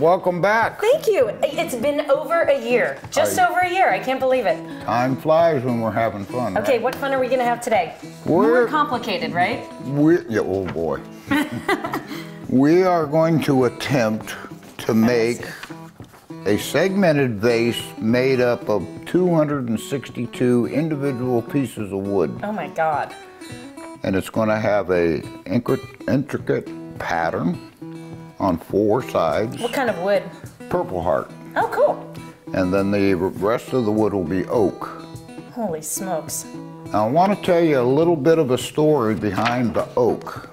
Welcome back. Thank you. It's been over a year. Just over a year. I can't believe it. Time flies when we're having fun. Okay, right? What fun are we going to have today? More complicated, right? Yeah, oh boy. We are going to attempt to make a segmented vase made up of 262 individual pieces of wood. Oh my God. And it's going to have a intricate pattern on four sides. What kind of wood? Purple Heart. Oh, cool. And then the rest of the wood will be oak. Holy smokes. Now, I want to tell you a little bit of a story behind the oak.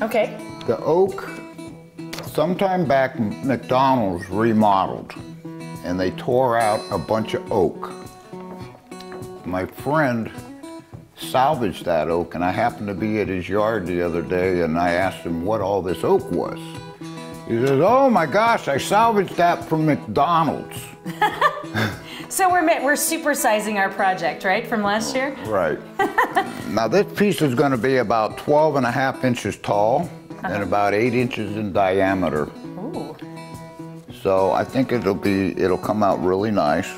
Okay. The oak, sometime back, McDonald's remodeled, and they tore out a bunch of oak. My friend salvaged that oak, and I happened to be at his yard the other day, and I asked him what all this oak was. He says, oh my gosh, I salvaged that from McDonald's. So we're supersizing our project, right, from last year? Right. Now this piece is going to be about 12.5 inches tall and about 8 inches in diameter. Ooh. So I think it'll come out really nice.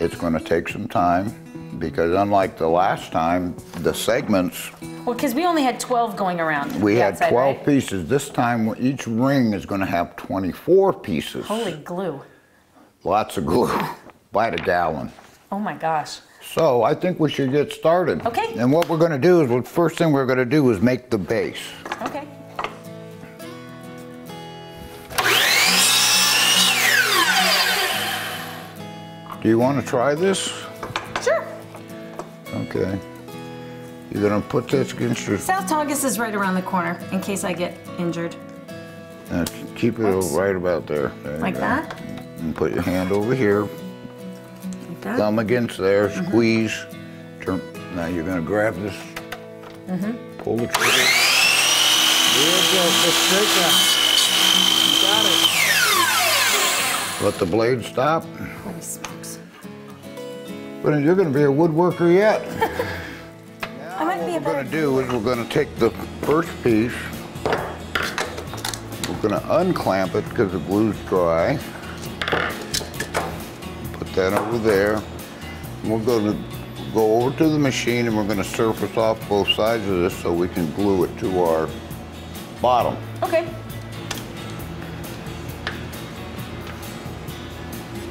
It's going to take some time, because unlike the last time, the segments... Well, because we only had 12 going around. We had 12 pieces. This time, each ring is going to have 24 pieces. Holy glue. Lots of glue. By the gallon. Oh, my gosh. So I think we should get started. Okay. And what we're going to do is, the first thing we're going to do is make the base. Okay. Do you want to try this? Sure. Okay. You're going to put this against your... South Tongass is right around the corner, in case I get injured. And keep it right about there. Like that? And put your hand over here. Like that? Thumb against there, squeeze. Turn. Now you're going to grab this. Pull the trigger. Got it. Let the blade stop. Holy smokes. But you're going to be a woodworker yet. What we're going to do is we're going to take the first piece, we're going to unclamp it because the glue's dry, put that over there, and we're going to go over to the machine and we're going to surface off both sides of this so we can glue it to our bottom. Okay.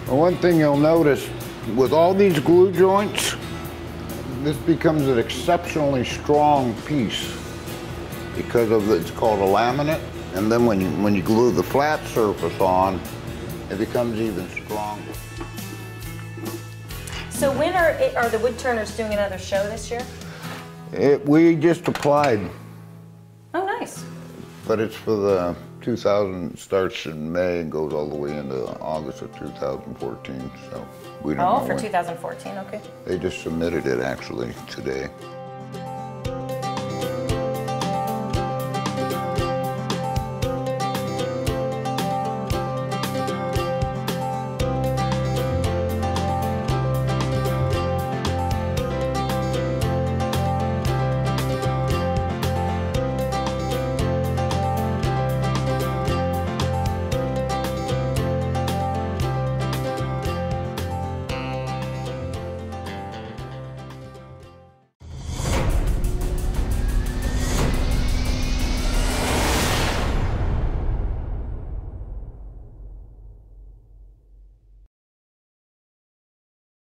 Well, one thing you'll notice with all these glue joints, this becomes an exceptionally strong piece because of it's called a laminate, and then when you glue the flat surface on, it becomes even stronger. So when are the woodturners doing another show this year? We just applied. Oh, nice. But it's for the 2000, starts in May and goes all the way into August of 2014, so we don't know. Oh, for 2014, okay. They just submitted it actually today.